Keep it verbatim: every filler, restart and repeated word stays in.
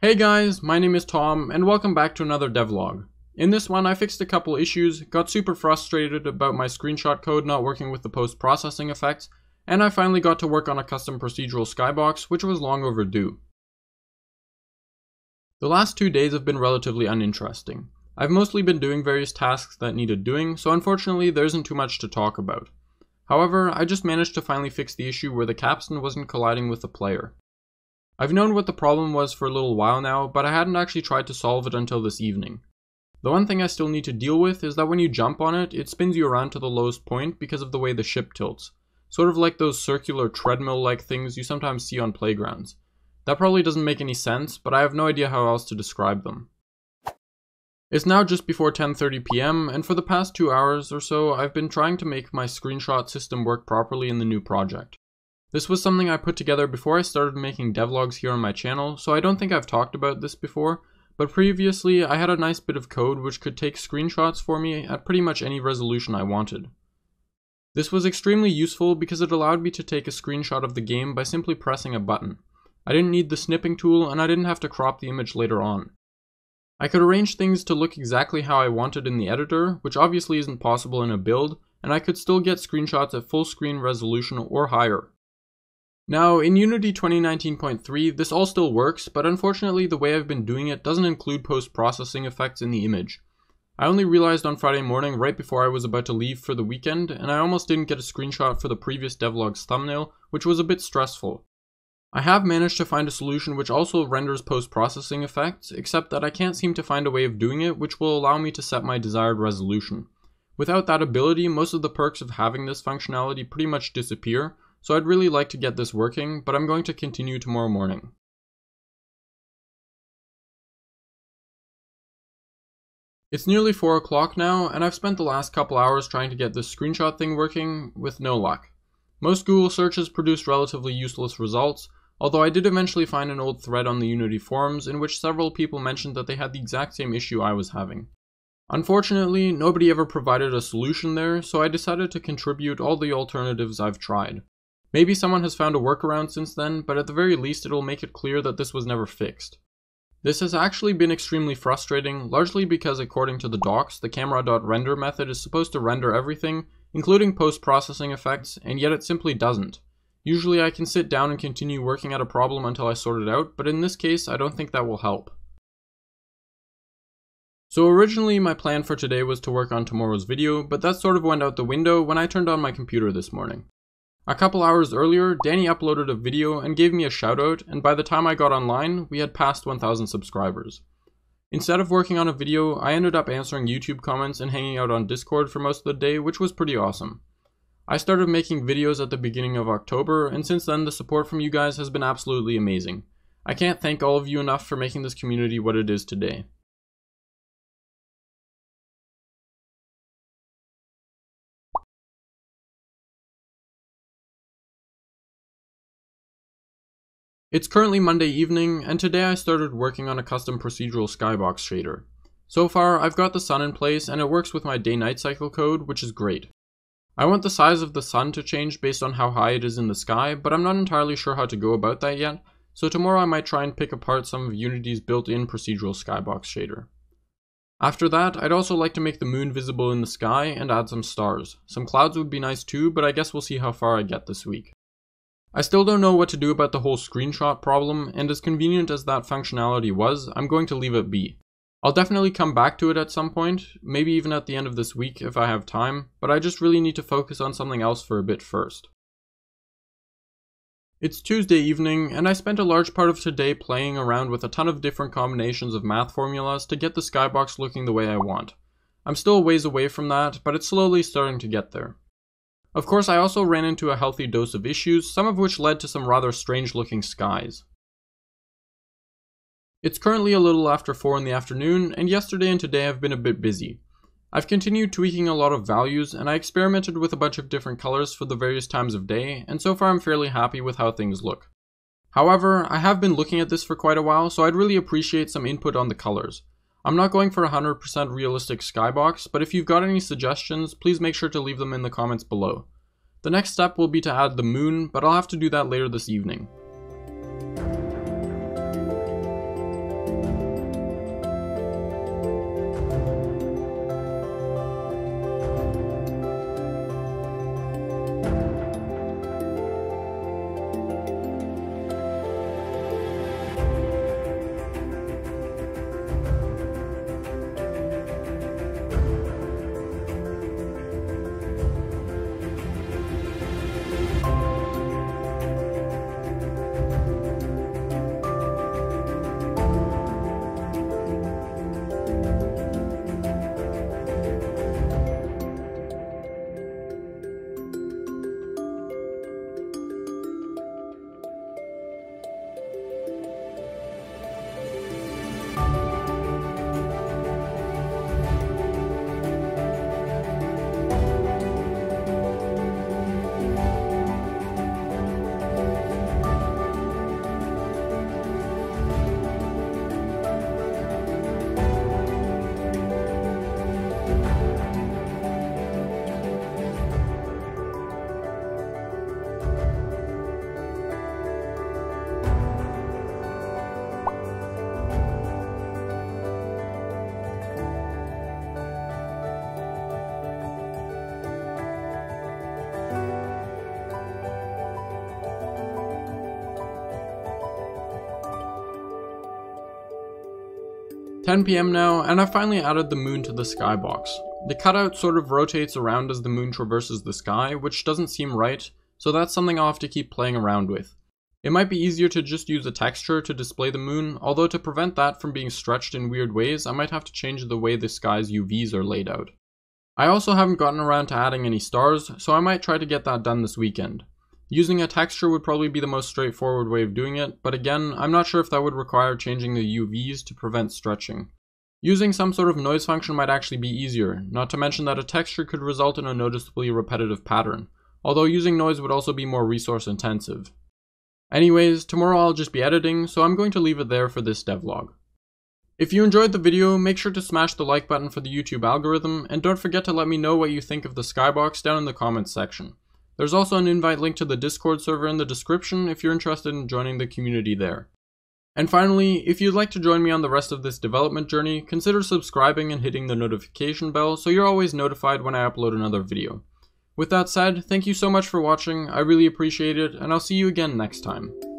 Hey guys, my name is Tom and welcome back to another devlog. In this one I fixed a couple issues, got super frustrated about my screenshot code not working with the post-processing effects, and I finally got to work on a custom procedural skybox which was long overdue. The last two days have been relatively uninteresting. I've mostly been doing various tasks that needed doing, so unfortunately there isn't too much to talk about. However, I just managed to finally fix the issue where the caption wasn't colliding with the player. I've known what the problem was for a little while now, but I hadn't actually tried to solve it until this evening. The one thing I still need to deal with is that when you jump on it, it spins you around to the lowest point because of the way the ship tilts. Sort of like those circular treadmill-like things you sometimes see on playgrounds. That probably doesn't make any sense, but I have no idea how else to describe them. It's now just before ten thirty p m, and for the past two hours or so, I've been trying to make my screenshot system work properly in the new project. This was something I put together before I started making devlogs here on my channel, so I don't think I've talked about this before, but previously I had a nice bit of code which could take screenshots for me at pretty much any resolution I wanted. This was extremely useful because it allowed me to take a screenshot of the game by simply pressing a button. I didn't need the snipping tool and I didn't have to crop the image later on. I could arrange things to look exactly how I wanted in the editor, which obviously isn't possible in a build, and I could still get screenshots at full screen resolution or higher. Now, in Unity twenty nineteen point three, this all still works, but unfortunately the way I've been doing it doesn't include post-processing effects in the image. I only realized on Friday morning right before I was about to leave for the weekend, and I almost didn't get a screenshot for the previous devlog's thumbnail, which was a bit stressful. I have managed to find a solution which also renders post-processing effects, except that I can't seem to find a way of doing it which will allow me to set my desired resolution. Without that ability, most of the perks of having this functionality pretty much disappear, so I'd really like to get this working, but I'm going to continue tomorrow morning. It's nearly four o'clock now, and I've spent the last couple hours trying to get this screenshot thing working, with no luck. Most Google searches produced relatively useless results, although I did eventually find an old thread on the Unity forums in which several people mentioned that they had the exact same issue I was having. Unfortunately, nobody ever provided a solution there, so I decided to contribute all the alternatives I've tried. Maybe someone has found a workaround since then, but at the very least it'll make it clear that this was never fixed. This has actually been extremely frustrating, largely because according to the docs, the camera.render method is supposed to render everything, including post-processing effects, and yet it simply doesn't. Usually I can sit down and continue working at a problem until I sort it out, but in this case I don't think that will help. So originally my plan for today was to work on tomorrow's video, but that sort of went out the window when I turned on my computer this morning. A couple hours earlier, Danny uploaded a video and gave me a shoutout, and by the time I got online, we had passed one thousand subscribers. Instead of working on a video, I ended up answering YouTube comments and hanging out on Discord for most of the day, which was pretty awesome. I started making videos at the beginning of October, and since then the support from you guys has been absolutely amazing. I can't thank all of you enough for making this community what it is today. It's currently Monday evening, and today I started working on a custom procedural skybox shader. So far, I've got the sun in place and it works with my day-night cycle code, which is great. I want the size of the sun to change based on how high it is in the sky, but I'm not entirely sure how to go about that yet, so tomorrow I might try and pick apart some of Unity's built-in procedural skybox shader. After that, I'd also like to make the moon visible in the sky and add some stars. Some clouds would be nice too, but I guess we'll see how far I get this week. I still don't know what to do about the whole screenshot problem, and as convenient as that functionality was, I'm going to leave it be. I'll definitely come back to it at some point, maybe even at the end of this week if I have time, but I just really need to focus on something else for a bit first. It's Tuesday evening, and I spent a large part of today playing around with a ton of different combinations of math formulas to get the skybox looking the way I want. I'm still a ways away from that, but it's slowly starting to get there. Of course, I also ran into a healthy dose of issues, some of which led to some rather strange-looking skies. It's currently a little after four in the afternoon, and yesterday and today have been a bit busy. I've continued tweaking a lot of values, and I experimented with a bunch of different colors for the various times of day, and so far I'm fairly happy with how things look. However, I have been looking at this for quite a while, so I'd really appreciate some input on the colors. I'm not going for a one hundred percent realistic skybox, but if you've got any suggestions, please make sure to leave them in the comments below. The next step will be to add the moon, but I'll have to do that later this evening. ten p m now, and I finally added the moon to the skybox. The cutout sort of rotates around as the moon traverses the sky, which doesn't seem right, so that's something I'll have to keep playing around with. It might be easier to just use a texture to display the moon, although to prevent that from being stretched in weird ways, I might have to change the way the sky's U Vs are laid out. I also haven't gotten around to adding any stars, so I might try to get that done this weekend. Using a texture would probably be the most straightforward way of doing it, but again, I'm not sure if that would require changing the U Vs to prevent stretching. Using some sort of noise function might actually be easier, not to mention that a texture could result in a noticeably repetitive pattern, although using noise would also be more resource intensive. Anyways, tomorrow I'll just be editing, so I'm going to leave it there for this devlog. If you enjoyed the video, make sure to smash the like button for the YouTube algorithm, and don't forget to let me know what you think of the skybox down in the comments section. There's also an invite link to the Discord server in the description if you're interested in joining the community there. And finally, if you'd like to join me on the rest of this development journey, consider subscribing and hitting the notification bell so you're always notified when I upload another video. With that said, thank you so much for watching, I really appreciate it, and I'll see you again next time.